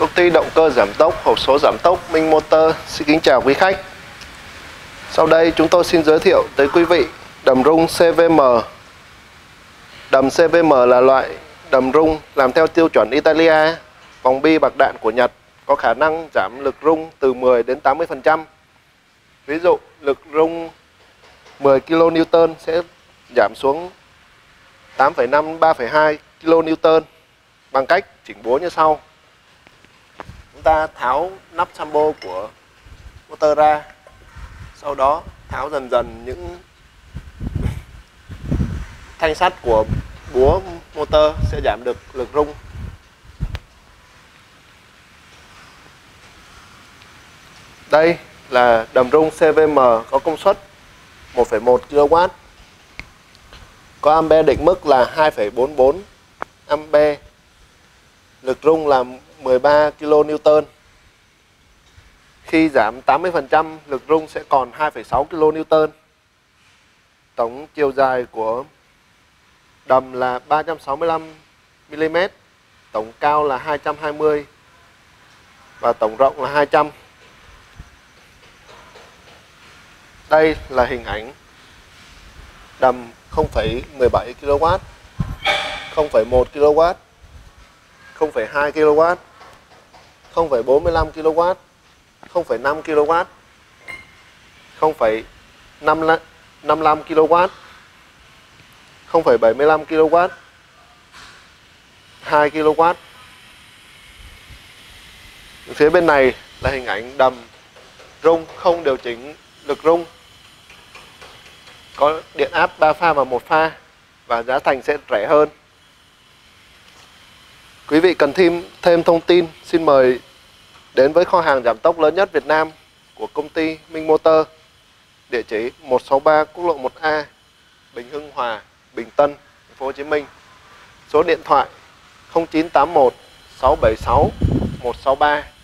Công ty động cơ giảm tốc, hộp số giảm tốc Minh Motor xin kính chào quý khách. Sau đây chúng tôi xin giới thiệu tới quý vị đầm rung CVM. Đầm CVM là loại đầm rung làm theo tiêu chuẩn Italia, vòng bi bạc đạn của Nhật, có khả năng giảm lực rung từ 10 đến 80%. Ví dụ lực rung 10 kN sẽ giảm xuống 8,5 3,2 kN bằng cách chỉnh búa như sau. Chúng ta tháo nắp sambo của motor ra, sau đó tháo dần dần những thanh sắt của búa motor sẽ giảm được lực rung. Đây là đầm rung CVM có công suất 1,1 kW, có ampe định mức là 2,44 ampe, lực rung là 13 kN. Khi giảm 80% lực rung sẽ còn 2,6 kN. Tổng chiều dài của đầm là 365 mm, tổng cao là 220 và tổng rộng là 200. Đây là hình ảnh đầm 0,17 kW, 0,1 kW, 0,2 kW, 0,45 kW, 0,5 kW, 0,55 kW, 0,75 kW, 2 kW. Phía bên này là hình ảnh đầm rung không điều chỉnh lực rung, có điện áp 3 pha và 1 pha và giá thành sẽ rẻ hơn. Quý vị cần thêm thông tin xin mời đến với kho hàng giảm tốc lớn nhất Việt Nam của công ty Minh Motor, địa chỉ 163 quốc lộ 1A, Bình Hưng Hòa, Bình Tân, thành phố Hồ Chí Minh. Số điện thoại 0981 676 163.